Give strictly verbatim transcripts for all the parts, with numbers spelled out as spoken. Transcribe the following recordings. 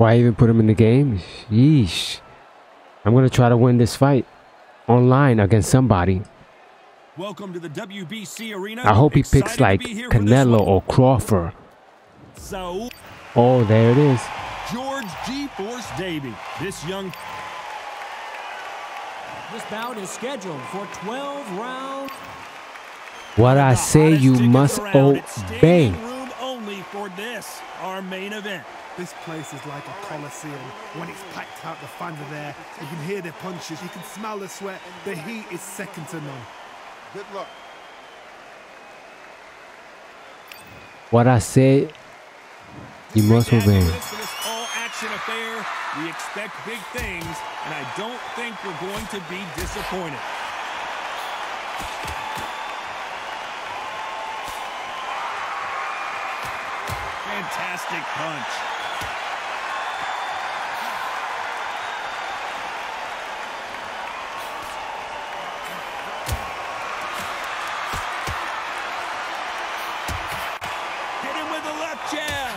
Why even put him in the game? Yeesh. I'm going to try to win this fight online against somebody. Welcome to the W B C arena. I hope he Excited picks like Canelo or Crawford. So, oh, there it is. George G-Force Davey. This young... This bout is scheduled for twelve rounds. What I say, you must obey. Room only for this, our main event. This place is like a coliseum. When it's packed out, the fans are there. You can hear their punches. You can smell the sweat. The heat is second to none. Good luck. What I say, you must obey. Affair. We expect big things, and I don't think we're going to be disappointed. Fantastic punch. Hit him with a left jab.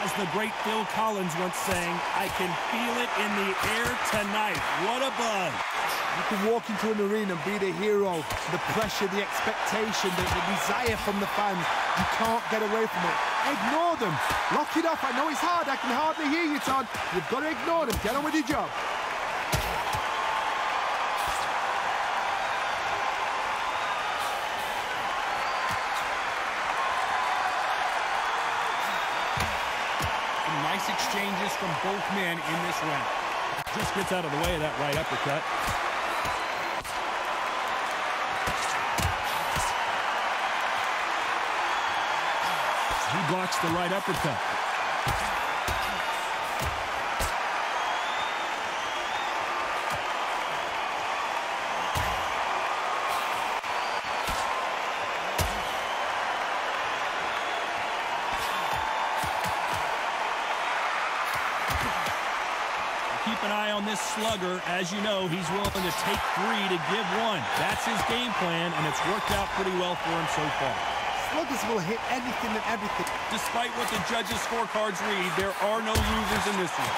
As the great Phil Collins once sang, I can feel it in the air tonight. What a buzz. You can walk into an arena and be the hero. The pressure, the expectation, the, the desire from the fans. You can't get away from it. Ignore them. Lock it off. I know it's hard. I can hardly hear you, Todd. You've got to ignore them. Get on with your job. Nice exchanges from both men in this round. Just gets out of the way of that right uppercut. He blocks the right uppercut. Keep an eye on this slugger. As you know, he's willing to take three to give one. That's his game plan, and it's worked out pretty well for him so far. Sluggers will hit anything and everything. Despite what the judges' scorecards read, there are no losers in this one.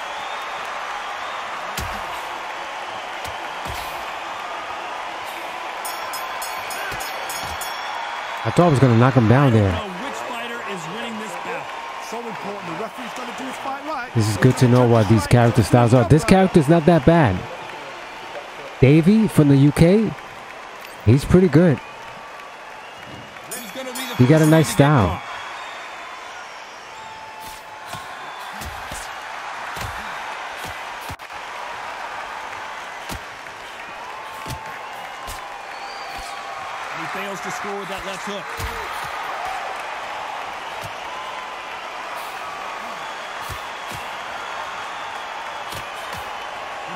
I thought I was going to knock him down there. Which fighter is winning this battle? So important. The referee's going to do his fight right. This is good to know what these character styles are. This character's not that bad. Davey from the U K, he's pretty good. He got a nice style. He fails to score with that left hook.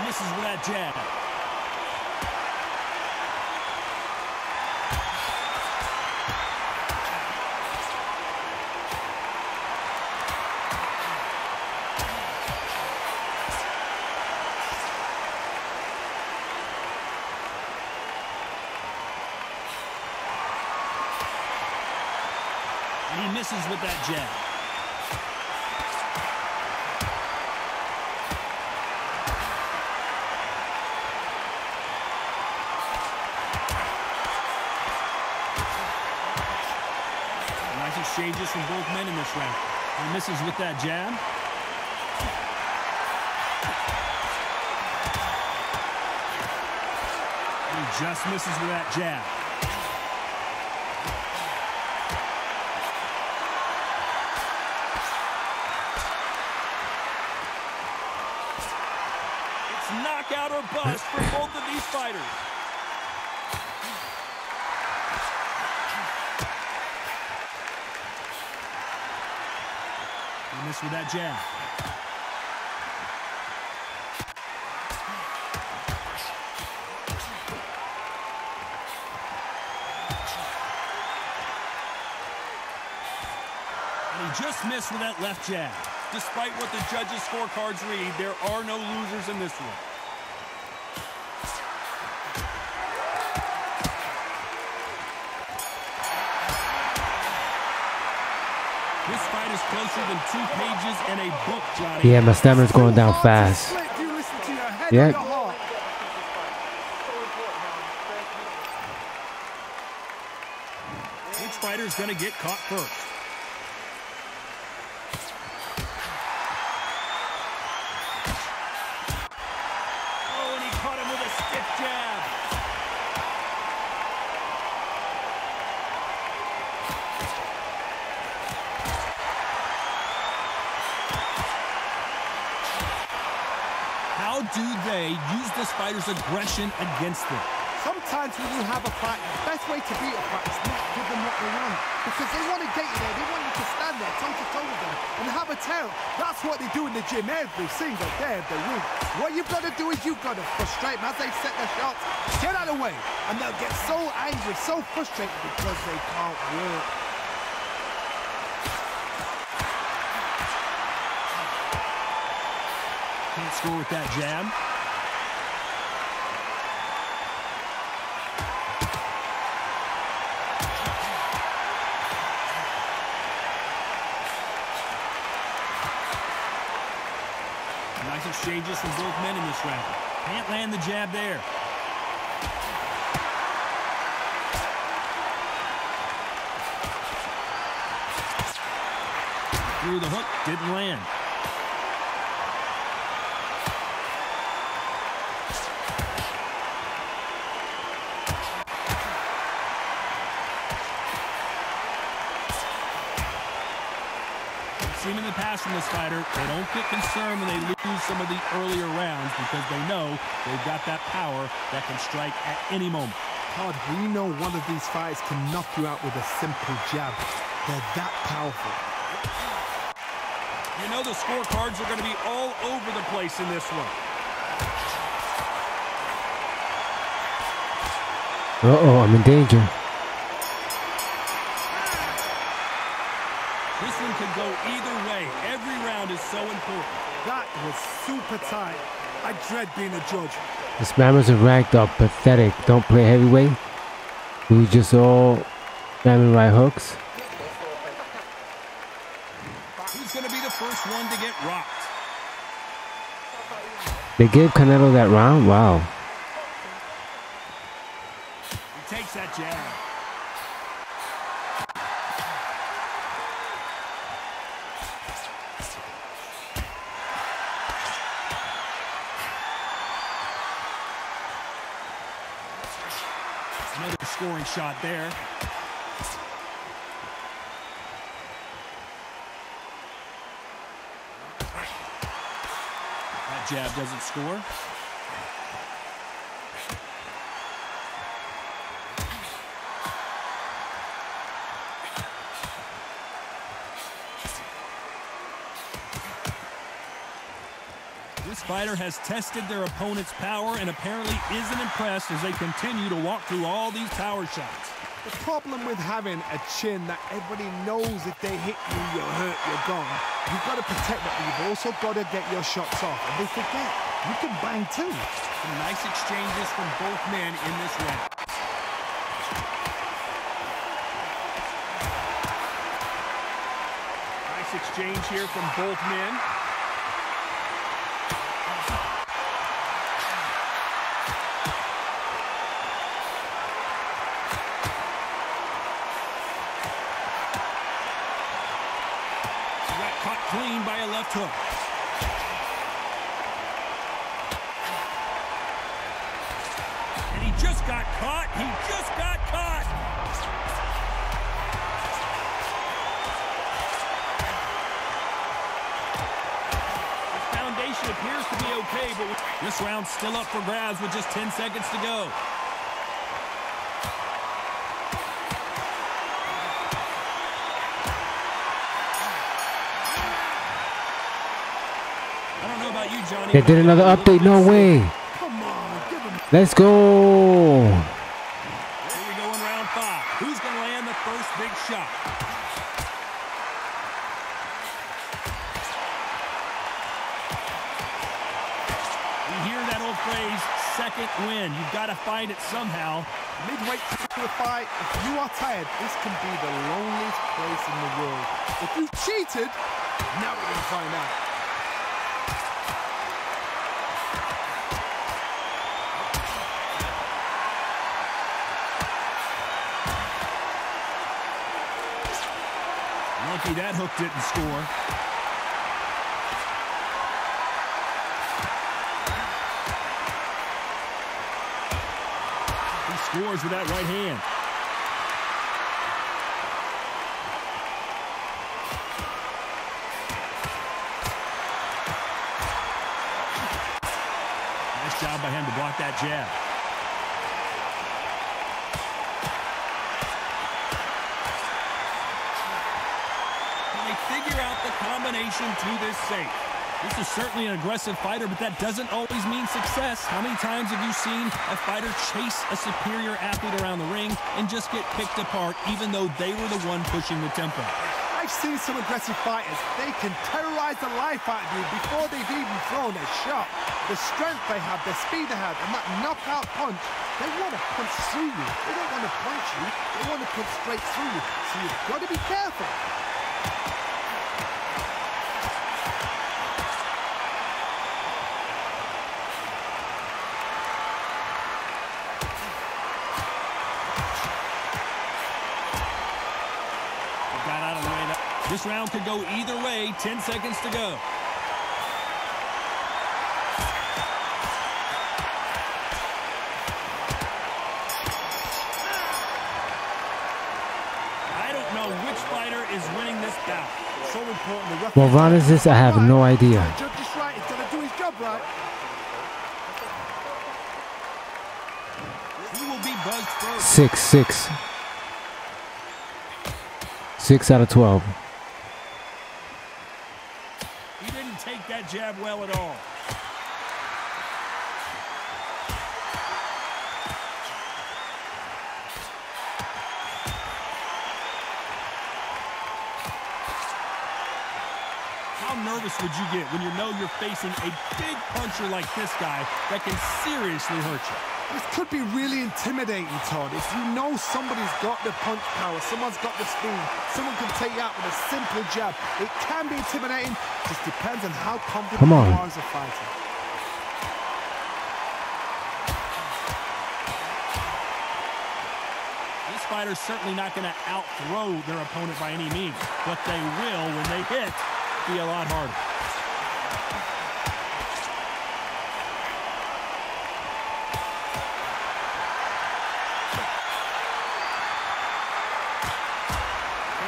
This is with that jab. And he misses with that jab. Changes from both men in this round. He misses with that jab. He just misses with that jab. It's knockout or bust for both of these fighters. Miss with that jab. And he just missed with that left jab. Despite what the judges' scorecards read, there are no losers in this one. This fight is closer than two pages in a book, Johnny. Yeah, my stamina's going down fast. Yeah. Which fighter's going to get caught first? Aggression against them. Sometimes when you have a fight, the best way to beat a fight is not give them what they want, because they want to get you there. They want you to stand there, toe to toe with them, and have a tear. That's what they do in the gym every single day of the week. What you've got to do is you've got to frustrate them as they set their shots. Get out of the way, and they'll get so angry, so frustrated because they can't work. Can't score with that jab. Changes from both men in this round. Can't land the jab there. Threw the hook, didn't land. Seen in the past from this fighter, they don't get concerned when they lose some of the earlier rounds because they know they've got that power that can strike at any moment. Todd, we know one of these fighters can knock you out with a simple jab. They're that powerful. You know the scorecards are going to be all over the place in this one. Uh-oh, I'm in danger. So important. That was super tight. I dread being a judge. These mammals are ranked up, pathetic. Don't play heavyweight. We just all mammal right hooks. Who's going to be the first one to get rocked? They gave Canelo that round? Wow. He takes that jab. Scoring shot there. That jab doesn't score. This fighter has tested their opponent's power and apparently isn't impressed as they continue to walk through all these power shots. The problem with having a chin that everybody knows if they hit you, you're hurt, you're gone. You've got to protect it, but you've also got to get your shots off. And they forget, you can bang too. Some nice exchanges from both men in this round. Nice exchange here from both men. Clean by a left hook. And he just got caught. He just got caught. The foundation appears to be okay, but this round's still up for grabs with just ten seconds to go. They did another update. No way. Come on, give him. Let's go. There we go in round five. Who's going to land the first big shot? We hear that old phrase, second win. You've got to find it somehow. midway through the fight, if you are tired, this can be the loneliest place in the world. If you cheated, now we're going to find out. Lucky that hook didn't score. Scores with that right hand. Nice job by him to block that jab. Can they figure out the combination to this safe? This is certainly an aggressive fighter, but that doesn't always mean success. How many times have you seen a fighter chase a superior athlete around the ring and just get picked apart, even though they were the one pushing the tempo? I've seen some aggressive fighters. They can terrorize the life out of you before they've even thrown a shot. The strength they have, the speed they have, and that knockout punch, they want to punch through you. They don't want to punch you. They want to punch straight through you. So you've got to be careful. This round could go either way, ten seconds to go. I don't know which fighter is winning this bout. So important. What round is this? I have no idea. Six, six. Six out of twelve. Jab well at all. How nervous would you get when you know you're facing a big puncher like this guy that can seriously hurt you? This could be really intimidating, Todd. If you know somebody's got the punch power, someone's got the speed, someone can take you out with a simple jab, it can be intimidating. Just depends on how confident you are as a fighter. This fighter's certainly not going to out-throw their opponent by any means, but they will, when they hit, be a lot harder.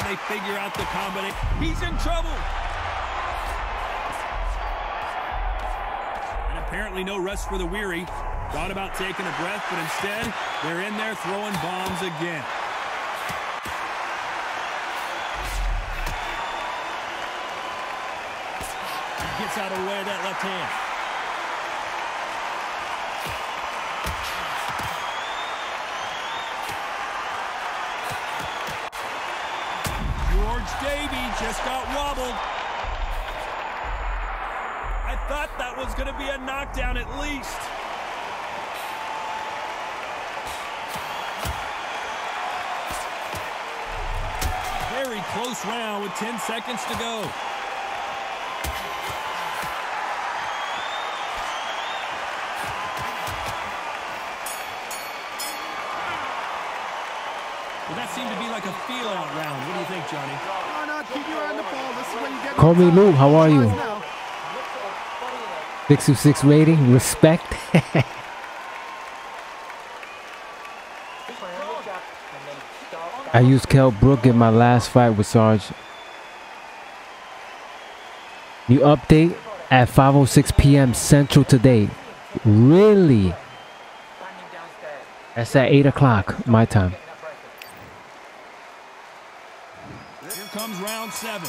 They figure out the combination. He's in trouble. And apparently no rest for the weary. Thought about taking a breath, but instead, they're in there throwing bombs again. He gets out of the way of that left hand. Davey just got wobbled. I thought that was going to be a knockdown at least. Very close round with ten seconds to go. Well, that seemed to be like a feel-out round. What do you think, Johnny? No, no, keep your eye on the ball. This is when you get. Call me Lou. How are you? six two six rating. Respect. I used Kell Brook in my last fight with Sarge. New update at five oh six p m Central today. Really? That's at eight o'clock my time. Comes round seven.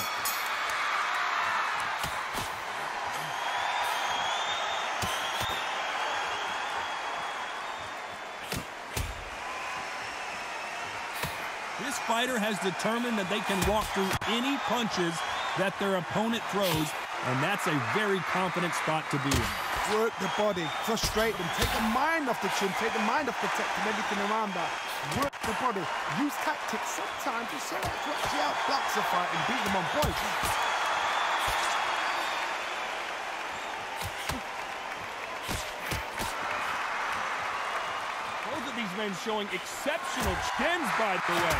This fighter has determined that they can walk through any punches that their opponent throws, and that's a very confident spot to be in. work the body, frustrate them, take the mind off the chin, take the mind off the tech and everything around that. Work the body, use tactics sometimes, just so much to actually outbox a fight and beat them on point. Both of these men showing exceptional stems, by the way.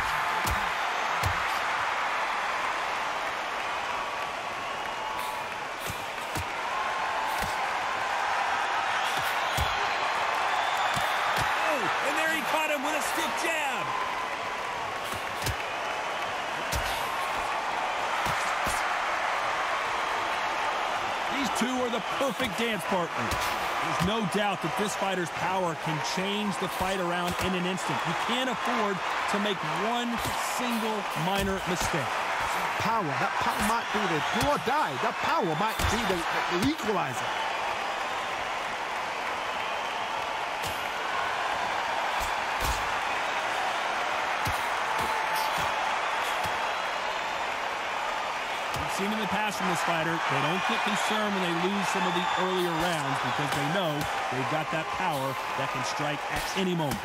Perfect dance partner. There's no doubt that this fighter's power can change the fight around in an instant. You can't afford to make one single minor mistake. Power, that power might be the do or die. That power might be the, the equalizer. Seen in the past from this fighter, they don't get concerned when they lose some of the earlier rounds because they know they've got that power that can strike at any moment.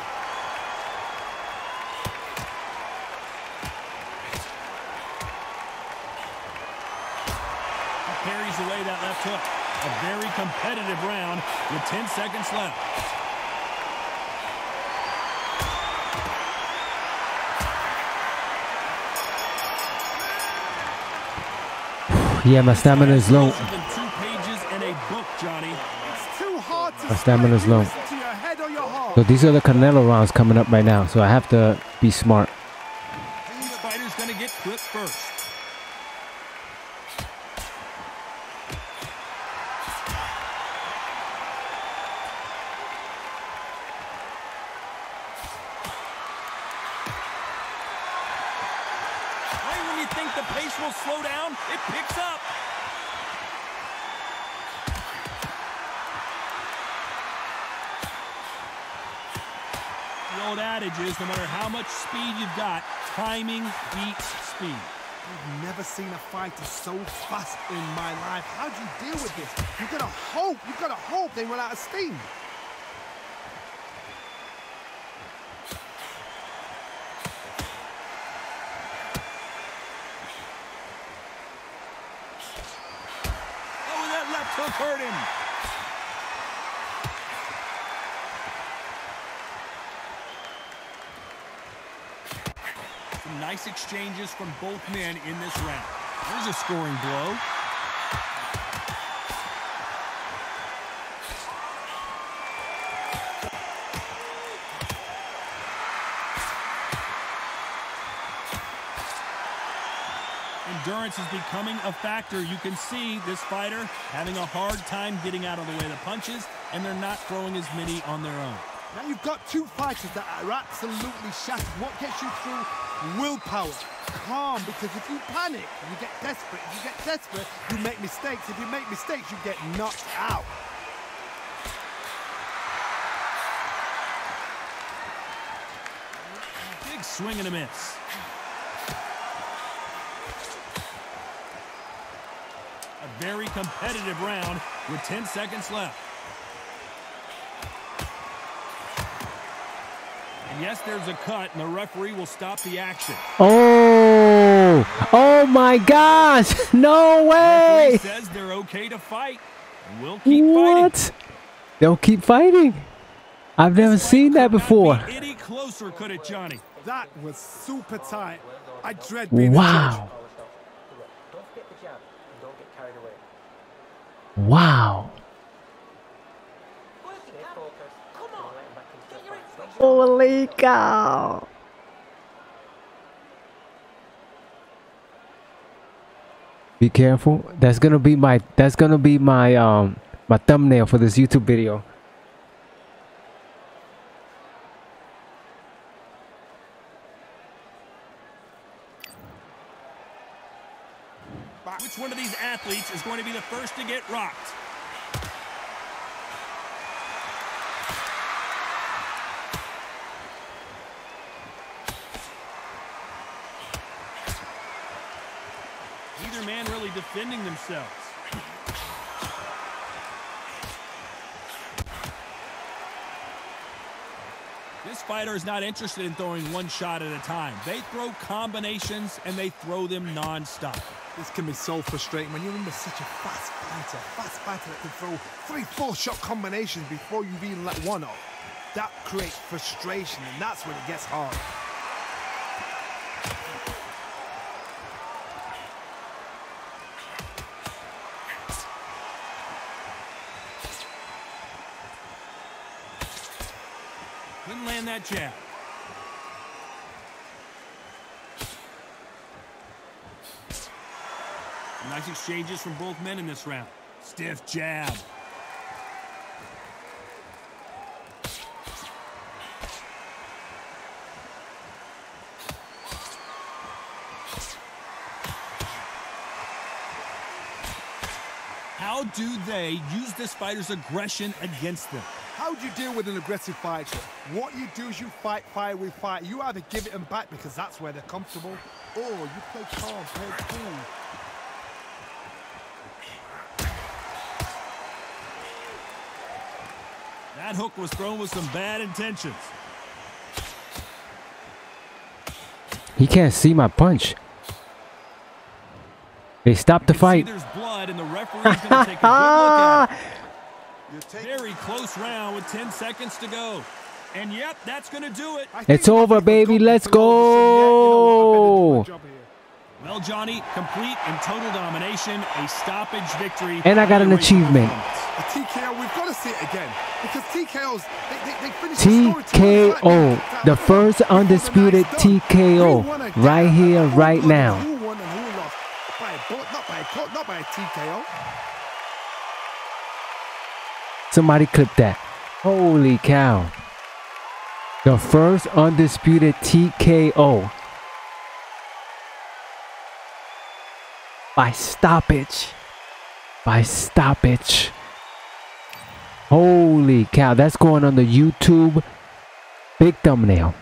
He carries away that left hook. A very competitive round with ten seconds left. Yeah, my stamina's low. Two pages and a book, Johnny. It's too hard to my stamina's low. So these are the Canelo rounds coming up right now, so I have to be smart. This fighter's gonna get clipped first. No matter how much speed you've got, timing beats speed. I've never seen a fighter so fast in my life. How do you deal with this? You've got to hope, you've got to hope they run out of steam. Oh, that left hook hurt him. Nice exchanges from both men in this round. Here's a scoring blow. Endurance is becoming a factor. You can see this fighter having a hard time getting out of the way of the punches, and they're not throwing as many on their own. Now you've got two fighters that are absolutely shattered. What gets you through? Willpower, calm, because if you panic, you get desperate. If you get desperate, you make mistakes. If you make mistakes, you get knocked out. Big swing and a miss. A very competitive round with ten seconds left. Yes, there's a cut, and the referee will stop the action. Oh! Oh, my gosh! No way! The referee says they're okay to fight. We'll keep what? Fighting. They'll keep fighting. I've this never seen that before. Be any closer, could it, Johnny? That was super tight. I dread being wow. Don't get the jab. Don't get carried away. Wow. Holy cow. Be careful. That's gonna be my that's gonna be my um my thumbnail for this YouTube video. Which one of these athletes is going to be the first to get rocked? Defending themselves. fighter is not interested in throwing one shot at a time. They throw combinations, and they throw them nonstop. This can be so frustrating when you're in with such a fast fighter. Fast fighter that can throw three, four-shot combinations before you've even let one off. That creates frustration, and that's when it gets hard. Couldn't land that jab. Nice exchanges from both men in this round. Stiff jab. How do they use this fighter's aggression against them? How do you deal with an aggressive fighter? What you do is you fight fire with fire. You either give it them back because that's where they're comfortable, or you play calm, play cool. That hook was thrown with some bad intentions. He can't see my punch. They stopped the fight. There's blood, and the referee's gonna take a good look at it. Very close round with ten seconds to go. And yep, that's going to do it. It's over, baby. Let's go. Well, Johnny, complete and total domination, a stoppage victory. And I got an achievement. A T K O, we've got to see it again. Because T K O's, they, they, they finished the story. T K O, the first undisputed T K O, right here, right now. Who won and who lost? By a boat, not by a court, not by a T K O. Somebody clip that. Holy cow. The first undisputed T K O. By stoppage. By stoppage. Holy cow. That's going on the YouTube. Big thumbnail.